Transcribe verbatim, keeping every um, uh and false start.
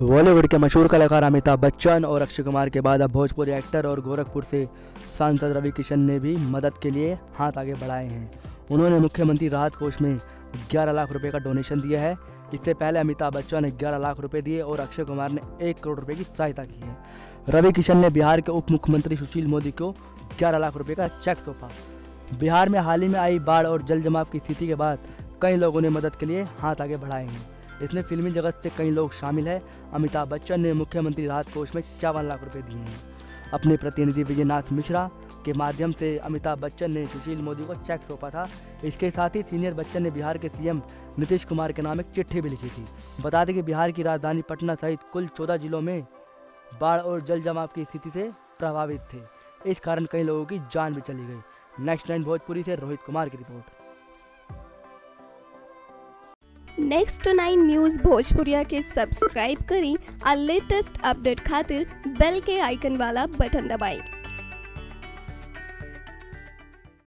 बॉलीवुड के मशहूर कलाकार अमिताभ बच्चन और अक्षय कुमार के बाद अब भोजपुरी एक्टर और गोरखपुर से सांसद रवि किशन ने भी मदद के लिए हाथ आगे बढ़ाए हैं। उन्होंने मुख्यमंत्री राहत कोष में ग्यारह लाख रुपए का डोनेशन दिया है। इससे पहले अमिताभ बच्चन ने ग्यारह लाख रुपए दिए और अक्षय कुमार ने एक करोड़ रुपए की सहायता की है। रवि किशन ने बिहार के उप मुख्यमंत्री सुशील मोदी को ग्यारह लाख रुपए का चेक सौंपा। बिहार में हाल ही में आई बाढ़ और जल जमाव की स्थिति के बाद कई लोगों ने मदद के लिए हाथ आगे बढ़ाए हैं। इसमें फिल्मी जगत से कई लोग शामिल हैं। अमिताभ बच्चन ने मुख्यमंत्री राहत कोष में चौवन लाख रुपए दिए हैं। अपने प्रतिनिधि विजयनाथ मिश्रा के माध्यम से अमिताभ बच्चन ने सुशील मोदी को चेक सौंपा था। इसके साथ ही सीनियर बच्चन ने बिहार के सीएम नीतीश कुमार के नाम एक चिट्ठी भी लिखी थी। बता दें कि बिहार की राजधानी पटना सहित कुल चौदह जिलों में बाढ़ और जल जमाव की स्थिति से प्रभावित थे। इस कारण कई लोगों की जान भी चली गई। नेक्स्ट नाइन भोजपुरी से रोहित कुमार की report. Next nine news Bhojpuriya के सब्सक्राइब करें और लेटेस्ट अपडेट खातिर बेल के आइकन वाला बटन दबाएं।